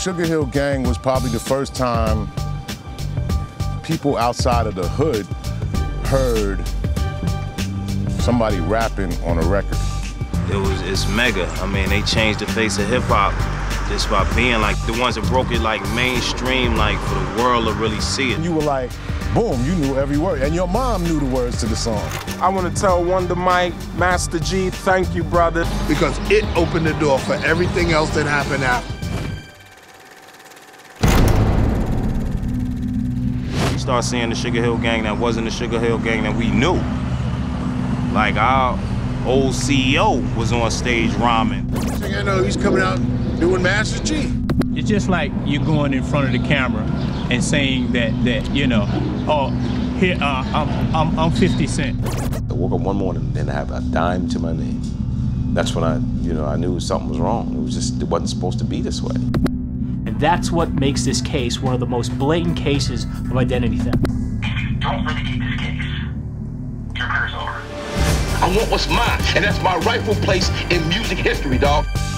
Sugarhill Gang was probably the first time people outside of the hood heard somebody rapping on a record. It's mega. I mean, they changed the face of hip hop just by being like the ones that broke it like mainstream, like for the world to really see it. You were like, boom, you knew every word, and your mom knew the words to the song. I want to tell Wonder Mike, Master Gee, thank you, brother. Because it opened the door for everything else that happened after. We start seeing the Sugarhill Gang that wasn't the Sugarhill Gang that we knew. Like our old CEO was on stage rhyming. Next thing I know, he's coming out doing Master Gee. It's just like you're going in front of the camera and saying that you know, oh, here, I'm 50 Cent. I woke up one morning and didn't have a dime to my name. That's when I knew something was wrong. It wasn't supposed to be this way. And that's what makes this case one of the most blatant cases of identity theft. If you don't litigate this case, your career's over. I want what's mine, and that's my rightful place in music history, dog.